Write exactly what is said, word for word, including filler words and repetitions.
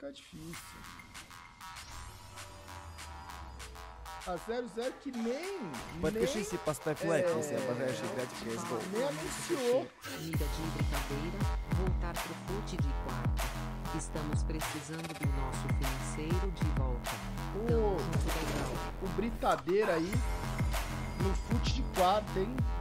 ficar difícil. A zero zero que nem... Подпишись nem, e поставь лайк, é, если обожаешь играть в C S G O. Nem anunciou. Liga de brincadeira, voltar pro fute de quarto. Estamos precisando do nosso financeiro de volta. Oh, o Britadeira aí no fute de quarto, hein?